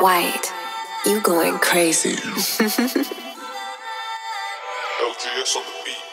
White, you going crazy. LJS on the beat.